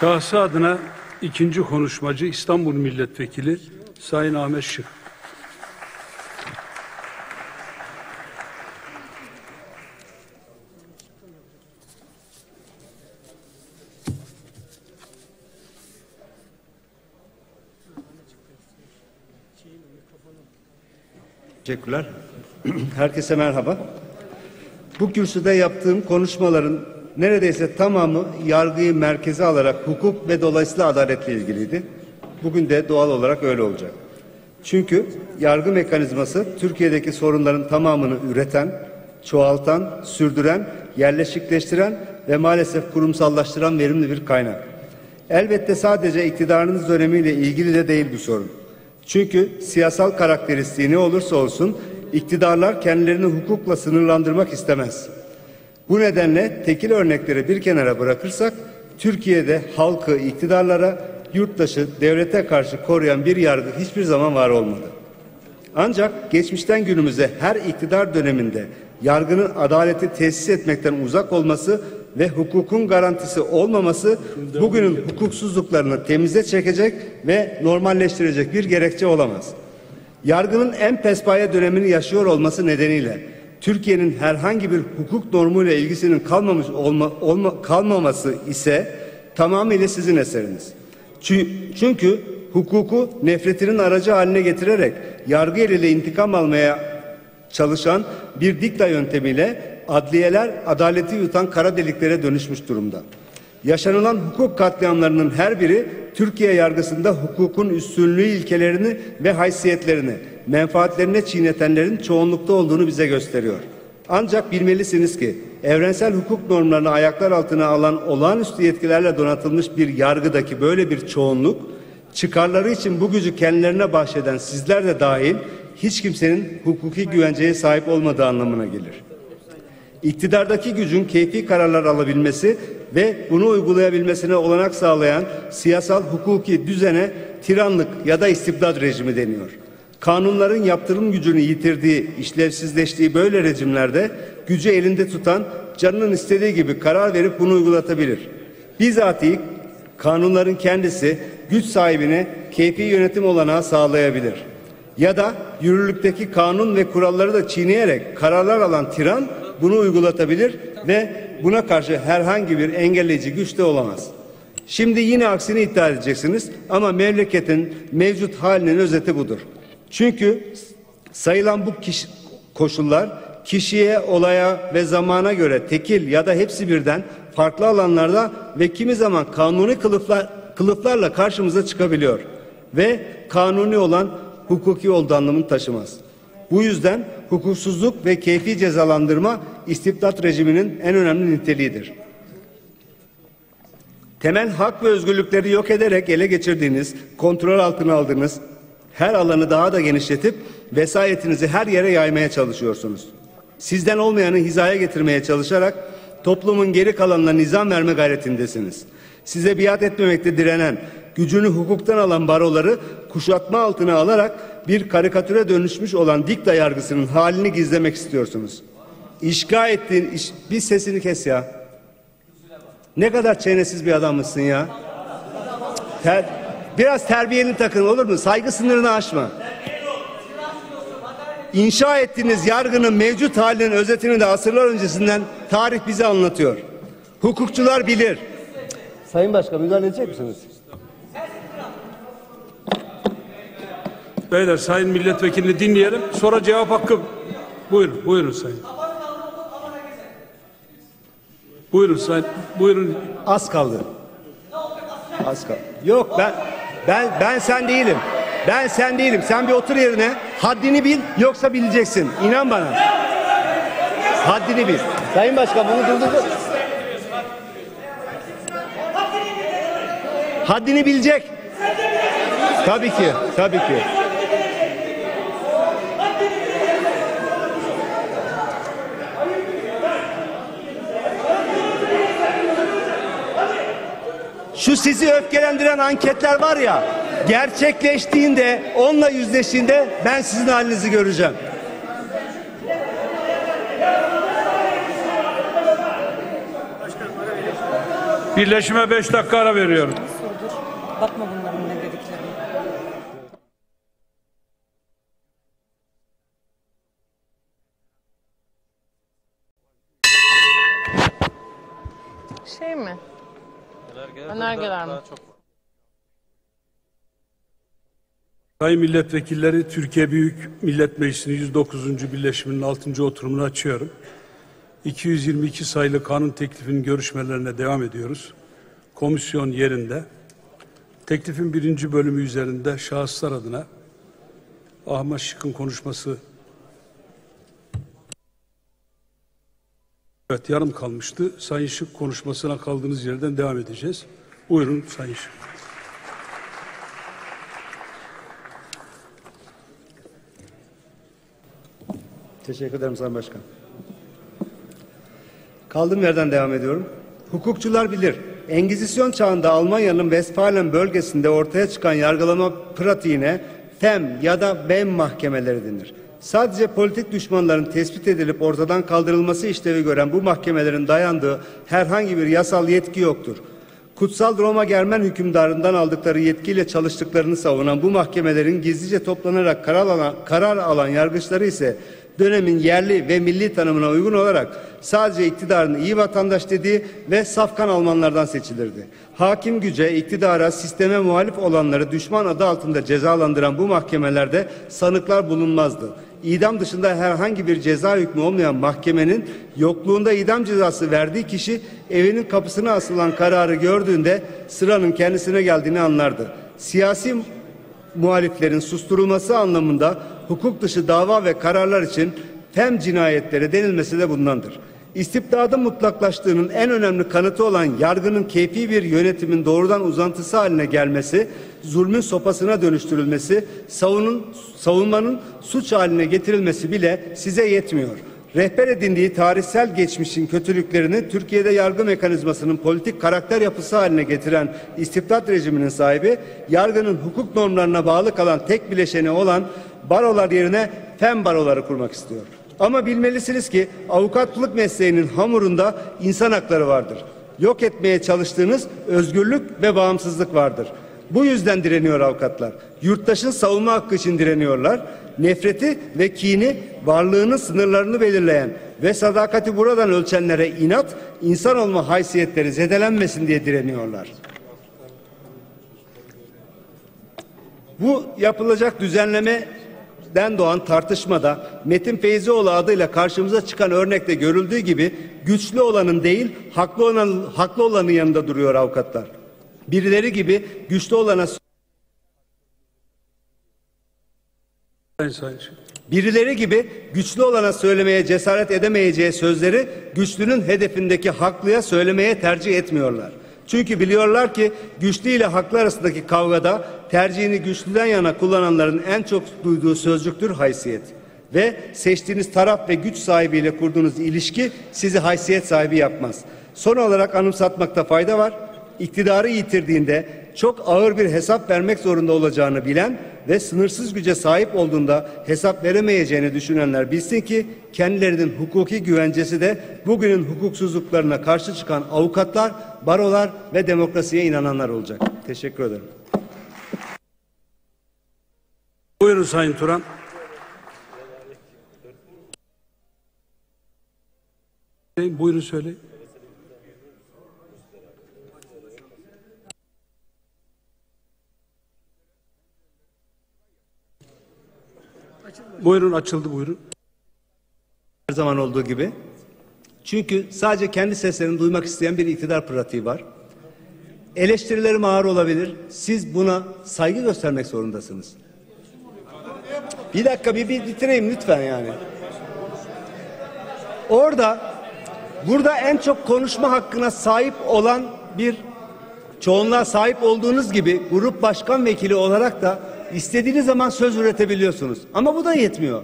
Şahsı adına ikinci konuşmacı İstanbul Milletvekili Sayın Ahmet Şık. Teşekkürler. Herkese merhaba. Bu kürsüde yaptığım konuşmaların neredeyse tamamı yargıyı merkeze alarak hukuk ve dolayısıyla adaletle ilgiliydi. Bugün de doğal olarak öyle olacak. Çünkü yargı mekanizması Türkiye'deki sorunların tamamını üreten, çoğaltan, sürdüren, yerleşikleştiren ve maalesef kurumsallaştıran verimli bir kaynak. Elbette sadece iktidarınız dönemiyle ilgili de değil bu sorun. Çünkü siyasal karakteristiği ne olursa olsun iktidarlar kendilerini hukukla sınırlandırmak istemez. Bu nedenle tekil örnekleri bir kenara bırakırsak Türkiye'de halkı iktidarlara, yurttaşı devlete karşı koruyan bir yargı hiçbir zaman var olmadı. Ancak geçmişten günümüze her iktidar döneminde yargının adaleti tesis etmekten uzak olması ve hukukun garantisi olmaması bugünün hukuksuzluklarını temize çekecek ve normalleştirecek bir gerekçe olamaz. Yargının en pespaye dönemini yaşıyor olması nedeniyle Türkiye'nin herhangi bir hukuk normuyla ilgisinin kalmaması ise tamamıyla sizin eseriniz. Çünkü hukuku nefretinin aracı haline getirerek yargı eliyle intikam almaya çalışan bir dikta yöntemiyle adliyeler adaleti yutan kara deliklere dönüşmüş durumda. Yaşanılan hukuk katliamlarının her biri Türkiye yargısında hukukun üstünlüğü ilkelerini ve haysiyetlerini, menfaatlerine çiğnetenlerin çoğunlukta olduğunu bize gösteriyor. Ancak bilmelisiniz ki evrensel hukuk normlarını ayaklar altına alan olağanüstü yetkilerle donatılmış bir yargıdaki böyle bir çoğunluk, çıkarları için bu gücü kendilerine bahşeden sizler de dahil hiç kimsenin hukuki güvenceye sahip olmadığı anlamına gelir. İktidardaki gücün keyfi kararlar alabilmesi ve bunu uygulayabilmesine olanak sağlayan siyasal hukuki düzene tiranlık ya da istibdat rejimi deniyor. Kanunların yaptırım gücünü yitirdiği, işlevsizleştiği böyle rejimlerde gücü elinde tutan canının istediği gibi karar verip bunu uygulatabilir. Bizatihi kanunların kendisi güç sahibine keyfi yönetim olanağı sağlayabilir. Ya da yürürlükteki kanun ve kuralları da çiğneyerek kararlar alan tiran bunu uygulatabilir ve buna karşı herhangi bir engelleyici güç de olamaz. Şimdi yine aksini iddia edeceksiniz ama memleketin mevcut halinin özeti budur. Çünkü sayılan bu koşullar kişiye, olaya ve zamana göre tekil ya da hepsi birden farklı alanlarda ve kimi zaman kanuni kılıflarla karşımıza çıkabiliyor ve kanuni olan hukuki olduğu anlamını taşımaz. Bu yüzden hukuksuzluk ve keyfi cezalandırma istibdat rejiminin en önemli niteliğidir. Temel hak ve özgürlükleri yok ederek ele geçirdiğiniz, kontrol altına aldığınız, her alanı daha da genişletip vesayetinizi her yere yaymaya çalışıyorsunuz. Sizden olmayanı hizaya getirmeye çalışarak toplumun geri kalanına nizam verme gayretindesiniz. Size biat etmemekte direnen, gücünü hukuktan alan baroları kuşatma altına alarak bir karikatüre dönüşmüş olan dikta yargısının halini gizlemek istiyorsunuz. İşgal ettiğin iş... Bir sesini kes ya. Ne kadar çenesiz bir adam mısın ya? Biraz terbiyeni takın, olur mu? Saygı sınırını aşma. İnşa ettiğiniz yargının mevcut halinin özetini de asırlar öncesinden tarih bize anlatıyor. Hukukçular bilir. Sayın Başkan, müdahale edecek misiniz? Beyler, Sayın Milletvekilini dinleyelim. Sonra cevap hakkı. Buyurun, buyurun Sayın. Buyurun Sayın, buyurun. Az kaldı. Az kaldı. Yok, ben sen değilim. Ben sen değilim. Sen bir otur yerine. Haddini bil, yoksa bileceksin. İnan bana. Haddini bil. Sayın Başkan, bunu durdurdu. Haddini bilecek. Tabii ki, tabii ki. Şu sizi öfkelendiren anketler var ya, gerçekleştiğinde, onunla yüzleştiğinde ben sizin halinizi göreceğim. Birleşime 5 dakika ara veriyorum. Bakma bunların ne dediklerine. Şey mi? Önergeler mi? Sayın milletvekilleri, Türkiye Büyük Millet Meclisi'nin 109. birleşiminin 6. oturumunu açıyorum. 222 sayılı kanun teklifinin görüşmelerine devam ediyoruz. Komisyon yerinde. Teklifin 1. bölümü üzerinde şahıslar adına Ahmet Şık'ın konuşması evet yarım kalmıştı. Sayın Şık, konuşmasına kaldığınız yerden devam edeceğiz. Buyurun Sayın Şık. Teşekkür ederim Sayın Başkan. Kaldığım yerden devam ediyorum. Hukukçular bilir. Engizisyon çağında Almanya'nın Westfalen bölgesinde ortaya çıkan yargılama pratiğine Fehm ya da Vehm mahkemeleri denir. Sadece politik düşmanların tespit edilip ortadan kaldırılması işlevi gören bu mahkemelerin dayandığı herhangi bir yasal yetki yoktur. Kutsal Roma Germen hükümdarından aldıkları yetkiyle çalıştıklarını savunan bu mahkemelerin gizlice toplanarak karar alan yargıçları ise dönemin yerli ve milli tanımına uygun olarak sadece iktidarın iyi vatandaş dediği ve safkan Almanlardan seçilirdi. Hakim güce, iktidara, sisteme muhalif olanları düşman adı altında cezalandıran bu mahkemelerde sanıklar bulunmazdı. İdam dışında herhangi bir ceza hükmü olmayan mahkemenin yokluğunda idam cezası verdiği kişi evinin kapısına asılan kararı gördüğünde sıranın kendisine geldiğini anlardı. Siyasi muhaliflerin susturulması anlamında hukuk dışı dava ve kararlar için Fehm cinayetleri denilmesi de bundandır. İstibdadın mutlaklaştığının en önemli kanıtı olan yargının keyfi bir yönetimin doğrudan uzantısı haline gelmesi, zulmün sopasına dönüştürülmesi, savunmanın suç haline getirilmesi bile size yetmiyor. Rehber edindiği tarihsel geçmişin kötülüklerini Türkiye'de yargı mekanizmasının politik karakter yapısı haline getiren istibdat rejiminin sahibi, yargının hukuk normlarına bağlı kalan tek bileşeni olan barolar yerine Fehm baroları kurmak istiyor. Ama bilmelisiniz ki avukatlık mesleğinin hamurunda insan hakları vardır. Yok etmeye çalıştığınız özgürlük ve bağımsızlık vardır. Bu yüzden direniyor avukatlar. Yurttaşın savunma hakkı için direniyorlar. Nefreti ve kini, varlığının sınırlarını belirleyen ve sadakati buradan ölçenlere inat, insan olma haysiyetleri zedelenmesin diye direniyorlar. Bu yapılacak düzenlemeden doğan tartışmada Metin Feyzoğlu adıyla karşımıza çıkan örnekte görüldüğü gibi güçlü olanın değil, haklı olanın yanında duruyor avukatlar. Birileri gibi güçlü olana söylemeye cesaret edemeyeceği sözleri güçlünün hedefindeki haklıya söylemeye tercih etmiyorlar. Çünkü biliyorlar ki güçlü ile haklı arasındaki kavgada tercihini güçlüden yana kullananların en çok duyduğu sözcüktür haysiyet. Ve seçtiğiniz taraf ve güç sahibiyle kurduğunuz ilişki sizi haysiyet sahibi yapmaz. Son olarak anımsatmakta fayda var. İktidarı yitirdiğinde çok ağır bir hesap vermek zorunda olacağını bilen ve sınırsız güce sahip olduğunda hesap veremeyeceğini düşünenler bilsin ki kendilerinin hukuki güvencesi de bugünün hukuksuzluklarına karşı çıkan avukatlar, barolar ve demokrasiye inananlar olacak. Teşekkür ederim. Buyurun Sayın Turan. Buyurun söyleyin. Buyurun, açıldı, buyurun. Her zaman olduğu gibi. Çünkü sadece kendi seslerini duymak isteyen bir iktidar pratiği var. Eleştirilerim ağır olabilir. Siz buna saygı göstermek zorundasınız. Bir dakika, bir bitireyim lütfen yani. Burada en çok konuşma hakkına sahip olan bir çoğunluğa sahip olduğunuz gibi grup başkan vekili olarak da İstediğiniz zaman söz üretebiliyorsunuz. Ama bu da yetmiyor.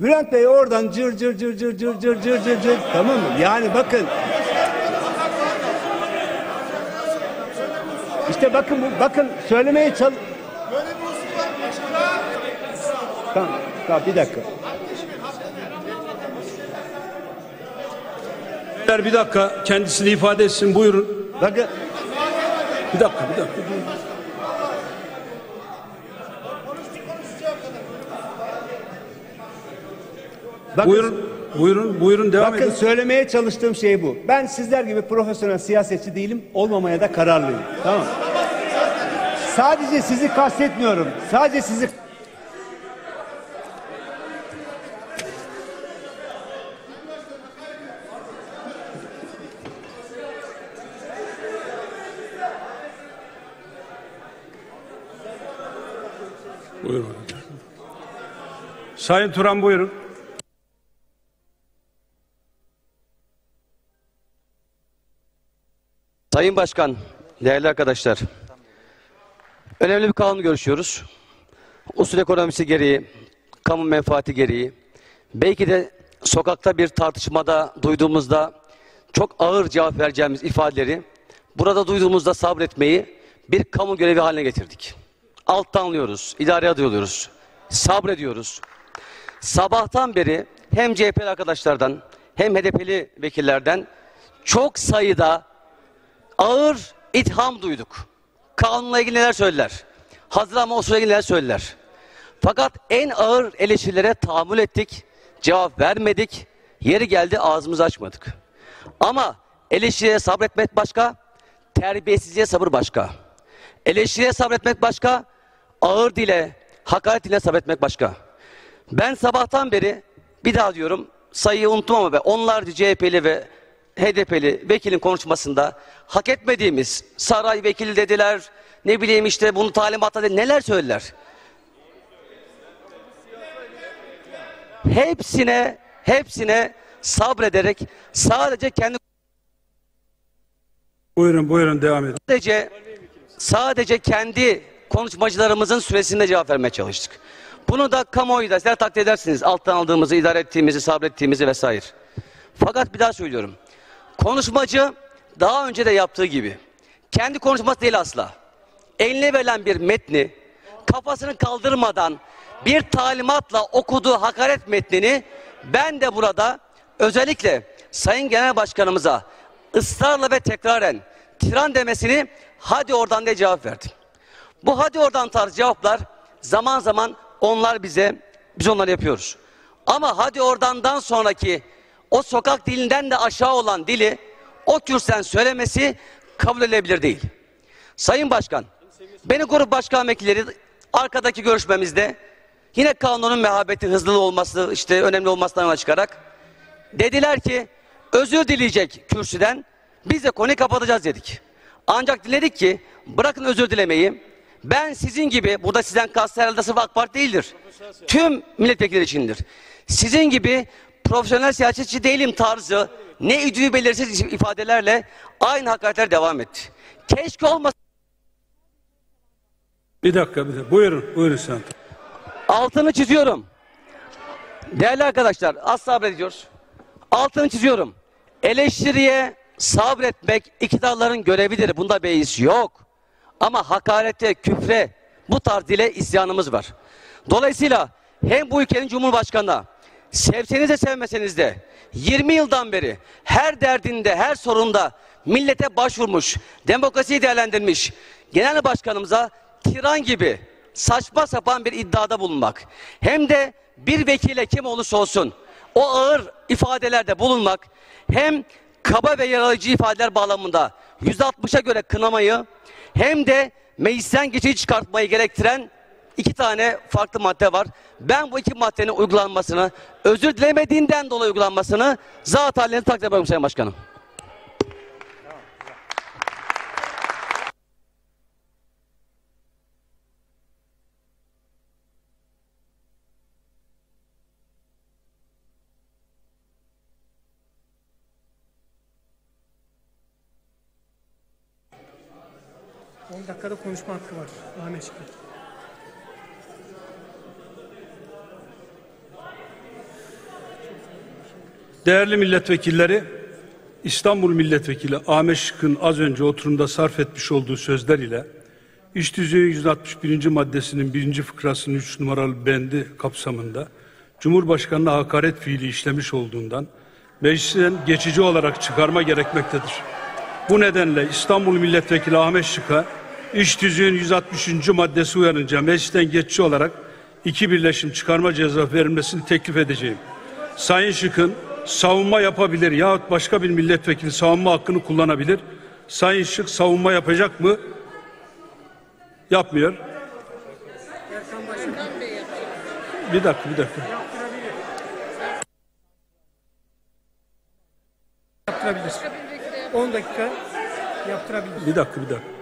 Bülent Bey oradan cır cır cır. Tamam mı? Yani bakın. İşte bakın söylemeye çalış. Tamam, bir dakika. Bir dakika, kendisini ifade etsin. Buyurun. Bakın. Bir dakika. Bakın, buyurun devam edin. Bakın söylemeye çalıştığım şey bu. Ben sizler gibi profesyonel siyasetçi değilim. Olmamaya da kararlıyım. Tamam. Sadece sizi kastetmiyorum. Sadece sizi... Buyurun. Sayın Turan buyurun. Sayın Başkan, değerli arkadaşlar. Önemli bir kanun görüşüyoruz. Usul ekonomisi gereği, kamu menfaati gereği, belki de sokakta bir tartışmada duyduğumuzda çok ağır cevap vereceğimiz ifadeleri burada duyduğumuzda sabretmeyi bir kamu görevi haline getirdik. Alttanlıyoruz, idareye alıyoruz, sabrediyoruz. Sabahtan beri hem CHP'li arkadaşlardan hem HDP'li vekillerden çok sayıda ağır itham duyduk. Kanunla ilgili neler söylediler? Hazırlanma usulüyle ilgili neler söylediler? Fakat en ağır eleştirilere tahammül ettik, cevap vermedik, yeri geldi ağzımızı açmadık. Ama eleştiriye sabretmek başka, terbiyesizliğe sabır başka. Eleştiriye sabretmek başka, ağır dile, hakaret dile sabretmek başka. Ben sabahtan beri bir daha diyorum, sayıyı unutmam ama onlarca CHP'li ve HDP'li vekilin konuşmasında hak etmediğimiz saray vekili dediler, ne bileyim işte bunu talimatla dediler, neler söylediler. Hepsine sabrederek sadece kendi... Buyurun devam edin. Sadece kendi konuşmacılarımızın süresinde cevap vermeye çalıştık. Bunu da kamuoyu da sizler takdir edersiniz. Alttan aldığımızı, idare ettiğimizi, sabrettiğimizi vesaire. Fakat bir daha söylüyorum. Konuşmacı daha önce de yaptığı gibi. Kendi konuşması değil asla. Eline verilen bir metni kafasını kaldırmadan bir talimatla okuduğu hakaret metnini ben de burada özellikle Sayın Genel Başkanımıza ısrarla ve tekraren tiran demesini hadi oradan diye cevap verdim. Bu hadi oradan tarzı cevaplar zaman zaman biz onları yapıyoruz. Ama hadi oradandan sonraki o sokak dilinden de aşağı olan dili o kürsüden söylemesi kabul edilebilir değil. Sayın Başkan, beni grup başkan vekilleri arkadaki görüşmemizde yine kanunun mehabeti hızlı olması işte önemli olmasından yola çıkarak dediler ki özür dileyecek kürsüden biz de konuyu kapatacağız dedik. Ancak diledik ki bırakın özür dilemeyi. Ben sizin gibi, burada sizden kastı herhalde sırf AK Parti değildir. Tüm milletvekilleri içindir. Sizin gibi profesyonel siyasetçi değilim tarzı ne idüğü belirsiz ifadelerle aynı hakaretler devam etti. Keşke olmasa... Bir dakika. Buyurun sen. Altını çiziyorum. Değerli arkadaşlar az sabrediyoruz. Altını çiziyorum. Eleştiriye sabretmek iktidarların görevidir. Bunda beis yok. Ama hakarete, küfre, bu tarz dile isyanımız var. Dolayısıyla hem bu ülkenin Cumhurbaşkanı'na sevseniz de sevmeseniz de 20 yıldan beri her derdinde, her sorunda millete başvurmuş, demokrasiyi değerlendirmiş Genel Başkanımıza tiran gibi saçma sapan bir iddiada bulunmak. Hem de bir vekile kim olursa olsun o ağır ifadelerde bulunmak hem kaba ve yaralayıcı ifadeler bağlamında %60'a göre kınamayı hem de meclisten geçici çıkartmayı gerektiren iki tane farklı madde var. Ben bu iki maddenin uygulanmasını, özür dilemediğinden dolayı uygulanmasını zat halini takdir ediyorum Sayın Başkanım. Dakikada konuşma hakkı var. Ahmet Şık. Değerli milletvekilleri, İstanbul Milletvekili Ahmet Şık'ın az önce oturumda sarf etmiş olduğu sözler ile İş Tüzüğü 161. maddesinin 1. fıkrasının 3 numaralı bendi kapsamında Cumhurbaşkanı'na hakaret fiili işlemiş olduğundan meclisten geçici olarak çıkarma gerekmektedir. Bu nedenle İstanbul Milletvekili Ahmet Şık'a iş tüzüğün 160. maddesi uyarınca meclisten geçici olarak 2 birleşim çıkarma cezası verilmesini teklif edeceğim. Sayın Şık'ın savunma yapabilir yahut başka bir milletvekili savunma hakkını kullanabilir. Sayın Şık savunma yapacak mı? Yapmıyor. Bir dakika. Yaptırabilir. 10 dakika yaptırabilir. Bir dakika.